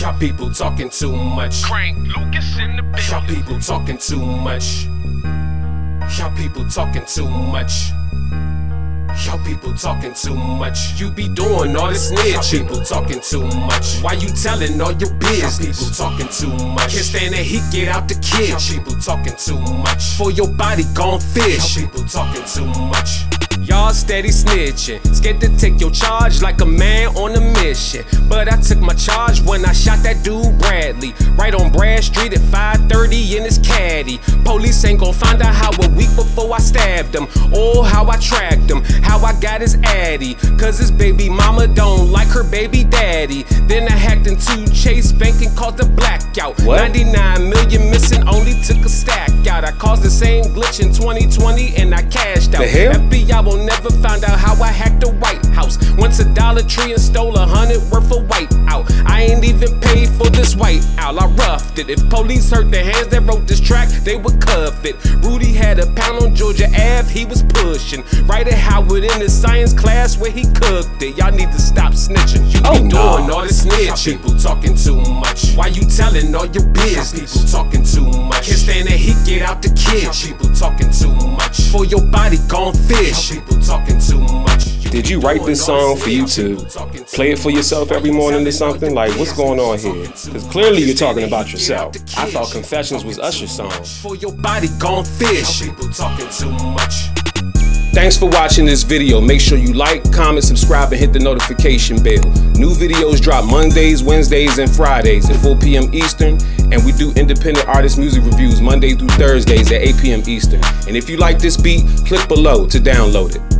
Y'all people talking too much. Crank Lucas in the bitch. Y'all people talking too much. Y'all people talking too much. Y'all people talking too much. You be doing all this snitching. Y'all people talking too much. Why you telling all your business? Y'all people talking too much. Can't stand that heat, get out the kitchen. Y'all people talking too much. For your body gone fish. Y'all people talking too much. Y'all steady snitching, scared to take your charge like a man on a mission. But I took my charge when I shot that dude Bradley, right on Brad Street at 5:30 in his caddy. Police ain't gon' find out how a week before I stabbed him, or how I tracked him, how I got his addy, cause his baby mama don't like her baby daddy. Then I hacked into Chase Bank and caused a blackout. What? 99 million missing, only took a stack out. I caused the same glitch in 2020 and I cashed out. The hell? FBI will never find out how I hacked the White House. Went to Dollar Tree and stole 100 worth of Wipeout. I ain't even paid for this Wipeout, I roughed it. If police hurt the hands that wrote this track, they would cuff it. Rudy had a pound on Georgia Ave, he was pushing. Right at Howard in his science class where he cooked it. Y'all need to stop snitching. You be doing all this snitching. People talking too much. Why you telling all your business? People talking too much. Can't stand that heat, get out the kitchen. People talking too much. For your body gone fish. People talking too much. Did you write this song for you to play it for yourself every morning or something? Like, what's going on here? Because clearly you're talking about yourself. I thought Confessions was Usher's song. For your body gone fish. People talking too much. Thanks for watching this video. Make sure you like, comment, subscribe, and hit the notification bell. New videos drop Mondays, Wednesdays, and Fridays at 4 p.m. Eastern, and we do independent artist music reviews Monday through Thursdays at 8 p.m. Eastern. And if you like this beat, click below to download it.